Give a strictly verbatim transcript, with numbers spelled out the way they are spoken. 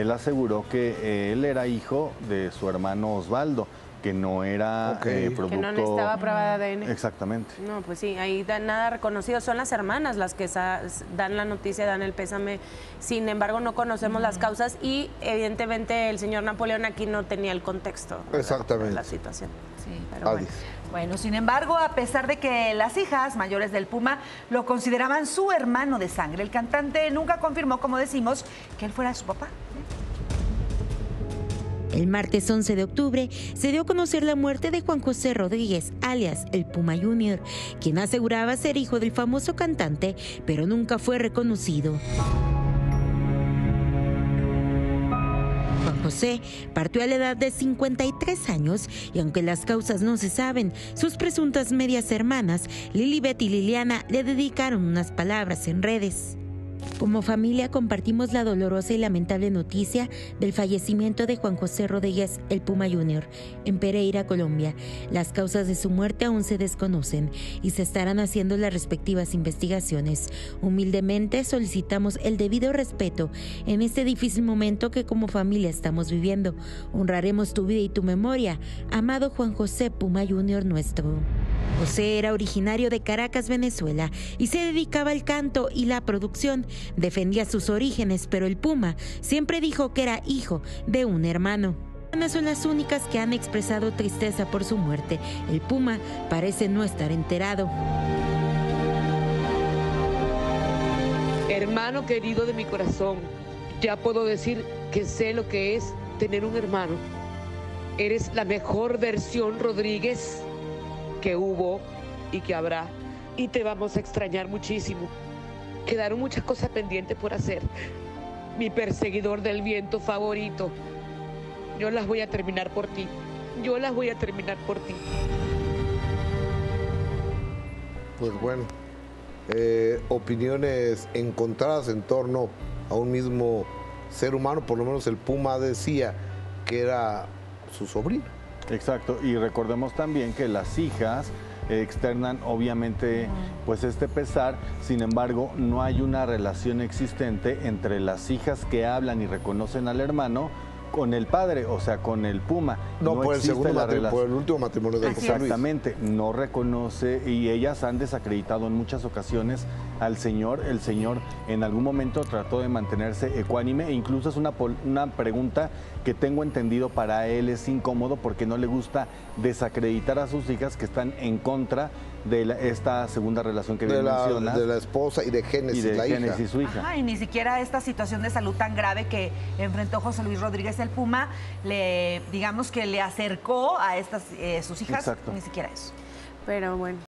él aseguró que él era hijo de su hermano Osvaldo, que no era okay. eh, producto... Que no necesitaba prueba de A D N. Exactamente. No, pues sí, ahí da, nada reconocido. Son las hermanas las que sa dan la noticia, dan el pésame. Sin embargo, no conocemos mm. las causas y, evidentemente, el señor Napoleón aquí no tenía el contexto. Exactamente. De la situación. Sí, pero bueno. Bueno, sin embargo, a pesar de que las hijas mayores del Puma lo consideraban su hermano de sangre, el cantante nunca confirmó, como decimos, que él fuera su papá. El martes once de octubre se dio a conocer la muerte de Juan José Rodríguez, alias El Puma junior, quien aseguraba ser hijo del famoso cantante, pero nunca fue reconocido. Juan José partió a la edad de cincuenta y tres años y aunque las causas no se saben, sus presuntas medias hermanas, Lilibet y Liliana, le dedicaron unas palabras en redes. Como familia compartimos la dolorosa y lamentable noticia del fallecimiento de Juan José Rodríguez, el Puma junior, en Pereira, Colombia. Las causas de su muerte aún se desconocen y se estarán haciendo las respectivas investigaciones. Humildemente solicitamos el debido respeto en este difícil momento que como familia estamos viviendo. Honraremos tu vida y tu memoria, amado Juan José Puma junior nuestro. José era originario de Caracas, Venezuela, y se dedicaba al canto y la producción. Defendía sus orígenes, pero el Puma siempre dijo que era hijo de un hermano. Son las únicas que han expresado tristeza por su muerte. El Puma parece no estar enterado. Hermano querido de mi corazón, ya puedo decir que sé lo que es tener un hermano. Eres la mejor versión Rodríguez que hubo y que habrá, y te vamos a extrañar muchísimo. Quedaron muchas cosas pendientes por hacer. Mi perseguidor del viento favorito, yo las voy a terminar por ti, yo las voy a terminar por ti. Pues bueno, eh, opiniones encontradas en torno a un mismo ser humano. Por lo menos el Puma decía que era su sobrino. Exacto, y recordemos también que las hijas externan obviamente pues este pesar, sin embargo no hay una relación existente entre las hijas que hablan y reconocen al hermano con el padre, o sea, con el Puma. No, no por, el segundo matrimonio, por el último matrimonio de José Luis. Exactamente, no reconoce, y ellas han desacreditado en muchas ocasiones al señor. El señor en algún momento trató de mantenerse ecuánime, e incluso es una, una pregunta que tengo entendido para él es incómodo porque no le gusta desacreditar a sus hijas que están en contra de la, esta segunda relación que bien mencionas. De la esposa y de Génesis, y de la Génesis, hija. Su hija. Ajá, y ni siquiera esta situación de salud tan grave que enfrentó José Luis Rodríguez, el Puma, le digamos que le acercó a estas eh, sus hijas. Exacto. Ni siquiera eso. Pero bueno.